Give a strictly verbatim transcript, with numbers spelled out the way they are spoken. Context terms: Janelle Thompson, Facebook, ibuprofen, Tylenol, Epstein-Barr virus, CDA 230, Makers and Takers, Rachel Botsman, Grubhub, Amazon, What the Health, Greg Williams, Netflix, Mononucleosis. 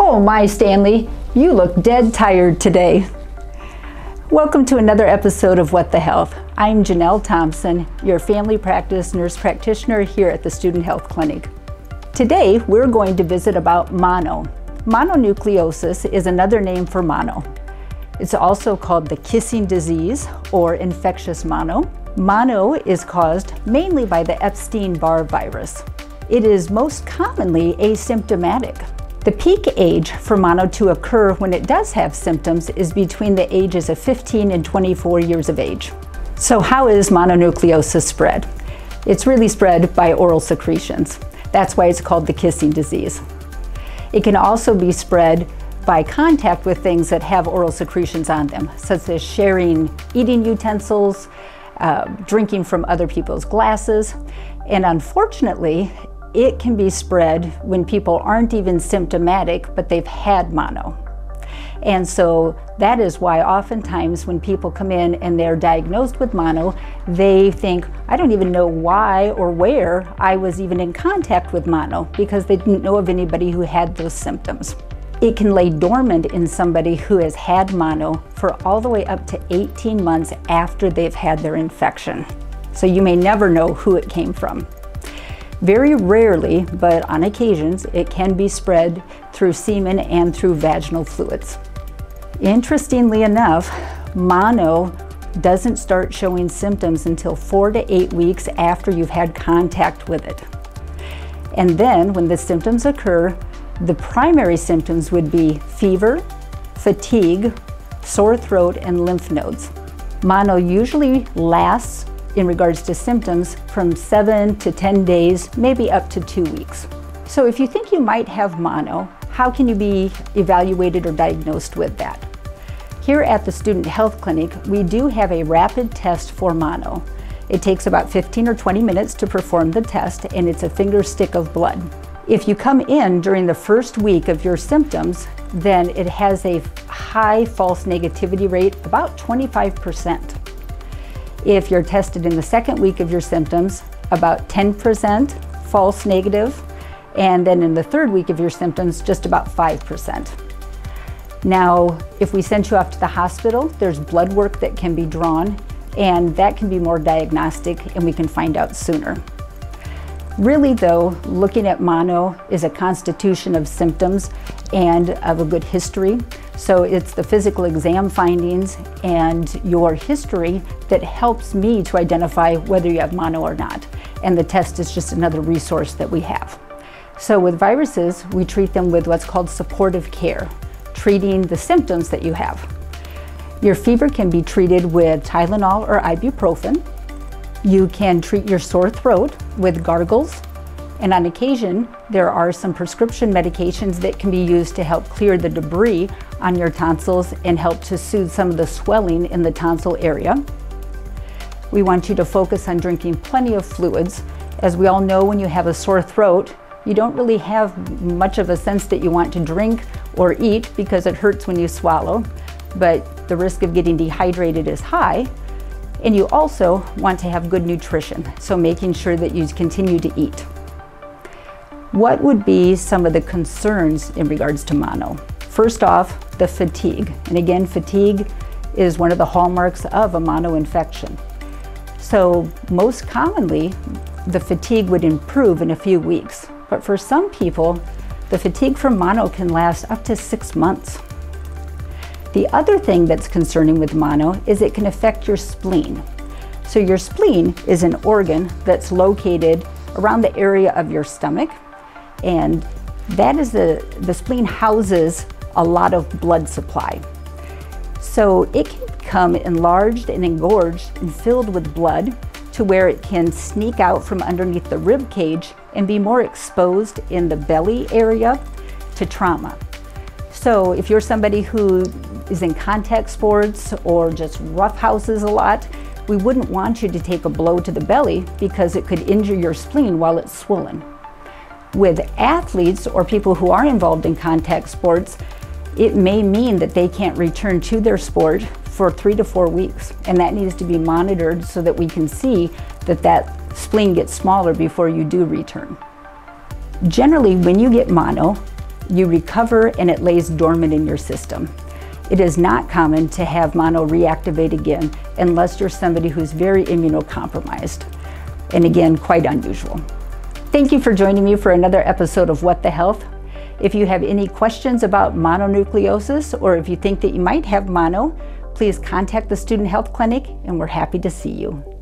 Oh my, Stanley, you look dead tired today. Welcome to another episode of What the Health. I'm Janelle Thompson, your family practice nurse practitioner here at the Student Health Clinic. Today, we're going to visit about mono. Mononucleosis is another name for mono. It's also called the kissing disease or infectious mono. Mono is caused mainly by the Epstein-Barr virus. It is most commonly asymptomatic. The peak age for mono to occur when it does have symptoms is between the ages of fifteen and twenty-four years of age. So how is mononucleosis spread? It's really spread by oral secretions. That's why it's called the kissing disease. It can also be spread by contact with things that have oral secretions on them, such as sharing eating utensils, uh, drinking from other people's glasses, and unfortunately, it can be spread when people aren't even symptomatic, but they've had mono. And so that is why oftentimes when people come in and they're diagnosed with mono, they think, I don't even know why or where I was even in contact with mono, because they didn't know of anybody who had those symptoms. It can lay dormant in somebody who has had mono for all the way up to eighteen months after they've had their infection. So you may never know who it came from. Very rarely, but on occasions, it can be spread through semen and through vaginal fluids. Interestingly enough, mono doesn't start showing symptoms until four to eight weeks after you've had contact with it. And then when the symptoms occur, the primary symptoms would be fever, fatigue, sore throat, and lymph nodes. Mono usually lasts in regards to symptoms from seven to ten days, maybe up to two weeks. So if you think you might have mono, how can you be evaluated or diagnosed with that? Here at the Student Health Clinic, we do have a rapid test for mono. It takes about fifteen or twenty minutes to perform the test, and it's a finger stick of blood. If you come in during the first week of your symptoms, then it has a high false negativity rate, about twenty-five percent. If you're tested in the second week of your symptoms, about ten percent false negative, and then in the third week of your symptoms, just about five percent. Now, if we send you off to the hospital, there's blood work that can be drawn, and that can be more diagnostic, and we can find out sooner. Really though, looking at mono is a constitution of symptoms and of a good history. So it's the physical exam findings and your history that helps me to identify whether you have mono or not. And the test is just another resource that we have. So with viruses, we treat them with what's called supportive care, treating the symptoms that you have. Your fever can be treated with Tylenol or ibuprofen. You can treat your sore throat with gargles. And on occasion, there are some prescription medications that can be used to help clear the debris on your tonsils and help to soothe some of the swelling in the tonsil area. We want you to focus on drinking plenty of fluids. As we all know, when you have a sore throat, you don't really have much of a sense that you want to drink or eat because it hurts when you swallow, but the risk of getting dehydrated is high. And you also want to have good nutrition, so making sure that you continue to eat. What would be some of the concerns in regards to mono? First off, the fatigue. And again, fatigue is one of the hallmarks of a mono infection. So most commonly, the fatigue would improve in a few weeks. But for some people, the fatigue from mono can last up to six months. The other thing that's concerning with mono is it can affect your spleen. So your spleen is an organ that's located around the area of your stomach. And that is the, the spleen houses a lot of blood supply. So it can become enlarged and engorged and filled with blood to where it can sneak out from underneath the rib cage and be more exposed in the belly area to trauma. So if you're somebody who is in contact sports or just roughhouses a lot, we wouldn't want you to take a blow to the belly because it could injure your spleen while it's swollen. With athletes or people who are involved in contact sports, it may mean that they can't return to their sport for three to four weeks. And that needs to be monitored so that we can see that that spleen gets smaller before you do return. Generally, when you get mono, you recover and it lays dormant in your system. It is not common to have mono reactivate again unless you're somebody who's very immunocompromised, and again, quite unusual. Thank you for joining me for another episode of What the Health. If you have any questions about mononucleosis, or if you think that you might have mono, please contact the Student Health Clinic and we're happy to see you.